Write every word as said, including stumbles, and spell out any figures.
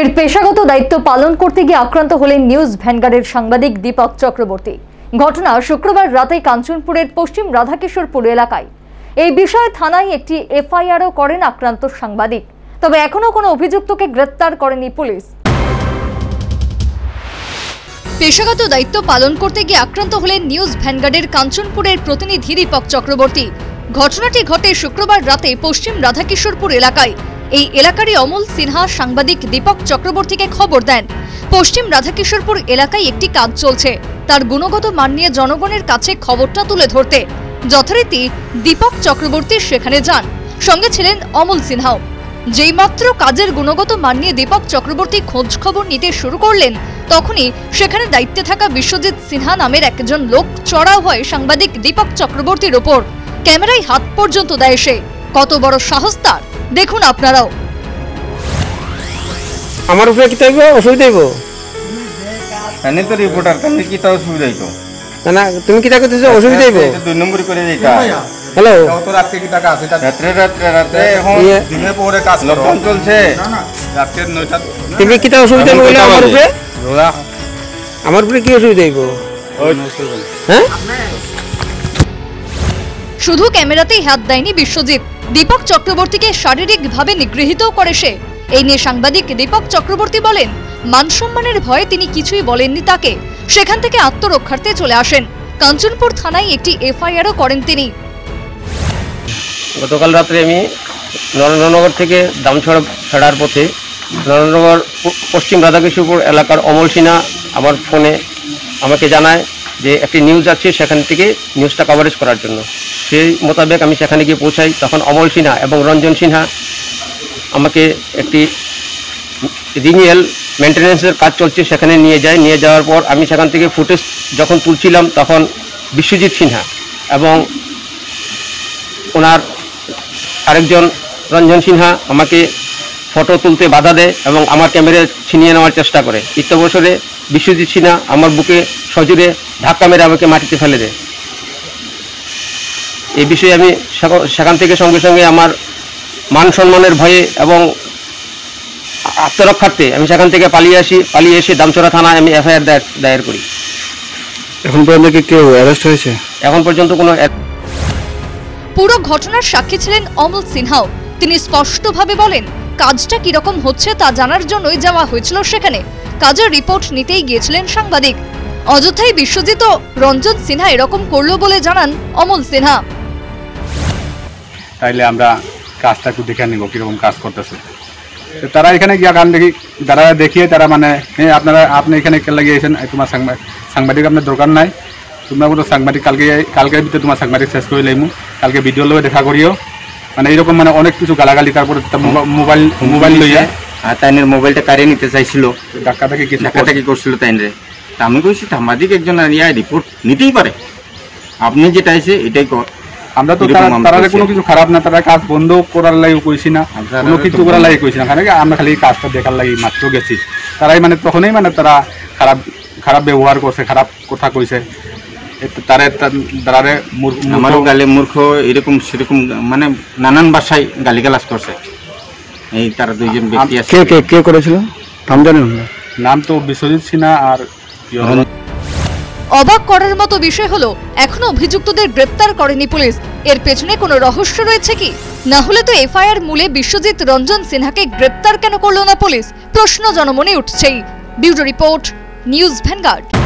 রাষ্ট্রের পেশাগত দায়িত্ব পালন করতে গিয়ে আক্রান্ত হলেন নিউজ ভ্যানগার্ডের সাংবাদিক দীপক চক্রবর্তী। ঘটনা শুক্রবার রাতে কাঞ্চনপুরের পশ্চিম রাধাকিশোরপুর এলাকায়। এই বিষয়ে থানায় একটি এফআইআরও করেন আক্রান্ত সাংবাদিক, তবে এখনো কোনো অভিযুক্তকে গ্রেফতার করেনি পুলিশ। পেশাগত দায়িত্ব পালন করতে গিয়ে আক্রান্ত হলেন নিউজ ভ্যানগার্ডের কাঞ্চনপুরের প্রতিনিধি দীপক চক্রবর্তী। ঘটনাটি ঘটে শুক্রবার রাতে পশ্চিম রাধাকিশোরপুর এলাকায়। এই এলাকারই অমল সিনহা সাংবাদিক দীপক চক্রবর্তীকে খবর দেন, পশ্চিম রাধাকিশোরপুর এলাকায় একটি কাজ চলছে, তার গুণগত মান নিয়ে জনগণের কাছে খবরটা তুলে ধরতে। যথারীতি দীপক চক্রবর্তী সেখানে যান, সঙ্গে ছিলেন অমল সিনহাও। যেই মাত্র কাজের গুণগত মান নিয়ে দীপক চক্রবর্তী খোঁজ খবর নিতে শুরু করলেন, তখনই সেখানে দায়িত্বে থাকা বিশ্বজিৎ সিনহা নামের একজন লোক চড়াও হয় সাংবাদিক দীপক চক্রবর্তীর ওপর। ক্যামেরায় হাত পর্যন্ত দেয় সে। কত বড় সাহস তার, দেখুন আপনারাও। আমার উপরে কি তাইবো অসুবিধা হইবো? এনে তো রিপোর্টার কানে কি তাও অসুবিধা হইতো না? তুমি কি তাকাতেছ অসুবিধা হইবো? দুই নম্বরই করে যাইতা। হ্যালো, তো রাতে কি টাকা আছে? রাতে রাতে রাতে এখন দিনে পরে কাজ লকন চলছে। না না রাতে নয়টা। তুমি কি তাও অসুবিধা হইলো আমার উপরে? রোলা আমার উপরে কি অসুবিধা হইবো? হ্যাঁ, শুধু ক্যামেরাতেই হাত দেয়নি বিশ্বজিৎ, দীপক চক্রবর্তীকে শারীরিকভাবে নিগৃহীত করে সে। এই নিয়ে সাংবাদিক দীপক চক্রবর্তী বলেন, মানসম্মানের ভয়ে তিনি কিছুই বলেননি তাকে। সেখান থেকে আত্মরক্ষার্থে চলে আসেন। কাঞ্চনপুর থানায় একটি এফআইআরও করেন তিনি। গতকাল রাতে আমি নরেন্দ্রনগর থেকে দামছড়া ছাড়ার পথে নরেন্দ্রনগর পশ্চিম রাধাকিশোরপুর এলাকার অমল সিনহা আমার ফোনে আমাকে জানায় যে একটি নিউজ আছে, সেখান থেকে নিউজটা কভারেজ করার জন্য। সেই মোতাবেক আমি সেখানে গিয়ে পৌঁছাই। তখন অমল সিনহা এবং রঞ্জন সিনহা আমাকে একটি রিনিয়াল মেনটেন্যান্সের কাজ চলছে সেখানে নিয়ে যায়। নিয়ে যাওয়ার পর আমি সেখান থেকে ফুটেজ যখন তুলছিলাম, তখন বিশ্বজিৎ সিনহা এবং ওনার আরেকজন রঞ্জন সিনহা আমাকে ফটো তুলতে বাধা দেয় এবং আমার ক্যামেরা ছিনিয়ে নেওয়ার চেষ্টা করে। ইত্যবসরে বিশ্বজিৎ সিনহা আমার বুকে সজোরে ধাক্কা মেরে আমাকে মাটিতে ফেলে দেয়। এই বিষয়ে আমি সেখান থেকে সঙ্গে সঙ্গে আমার মান সম্মানের ভয়ে এবং আত্মরক্ষার্থে আমি সেখান থেকে পালিয়ে আসি। পালিয়ে এসে দামছড়া থানায় আমি এফআইআর দায়ের করি। এখন পর্যন্ত কি কেউ অ্যারেস্ট হয়েছে? এখন পর্যন্ত কোনো। পুরো ঘটনার সাক্ষী ছিলেন অমল সিনহাও। তিনি স্পষ্টভাবে বলেন, কাজটা কিরকম হচ্ছে তা জানার জন্যই যাওয়া হয়েছিল সেখানে। কাজের রিপোর্ট নিতেই গিয়েছিলেন সাংবাদিক। অযথাই বিশ্বজিৎ ও রঞ্জন সিনহা এরকম করলো বলে জানান অমল সিনহা। তাইলে আমরা কাজটা একটু দেখে নিব কিরকম কাজ করতেছে। তারা এখানে গিয়া গান দেখি তারা দেখিয়ে তারা মানে হ্যাঁ আপনারা আপনি এখানে লাগিয়েছেন, তোমার সাংবাদিক আপনার দরকার নাই, তোমরা কোনো সাংবাদিক কালকে কালকের ভিতরে তোমার সাংবাদিক শেষ করে লাইমু, কালকে ভিডিও লয়ে দেখা করিও। মানে এইরকম মানে অনেক কিছু গালাগালি। তারপরে মোবাইল মোবাইল লইয়া আর তাইনের মোবাইলটা কারিয়ে নিতে চাইছিল, ধাক্কা ধাক্কি কি ধাক্কা ধাক্কি করছিল তাইনরে। তা আমি কইছি সাংবাদিক একজন আনিয়া রিপোর্ট নিতেই পারে, আপনি যেটা আছে এটাই কর। আমরা তো তারা কোনো কিছু খারাপ না, তারা কাজ বন্ধ করার লাগি কইছি না, কোনো কিছু করার লাগি কইছি না, কারণ আমরা খালি কাজটা দেখার লাগি মাত্র গেছি। তারাই মানে তখনই মানে তারা খারাপ খারাপ ব্যবহার করছে, খারাপ কথা কইছে। তারা তারারে আমারও গালি মূর্খ এরকম সেরকম মানে নানান ভাষায় গালিগালাজ করছে। এই তারা দুইজন ব্যক্তি আছে। কে কে কে করেছিল নাম জানেন? নাম তো বিশ্বজিৎ সিনহা আর। অবাক করার মতো বিষয় হলো, এখনো অভিযুক্তদের গ্রেফতার করেনি পুলিশ। এর পেছনে কোনো রহস্য রয়েছে কি? না হলে তো এফআইআর মূলে বিশ্বজিৎ রঞ্জন সিনহাকে গ্রেফতার কেন করলো না পুলিশ? প্রশ্ন জনমনে উঠছেই। Bureau report, news vanguard.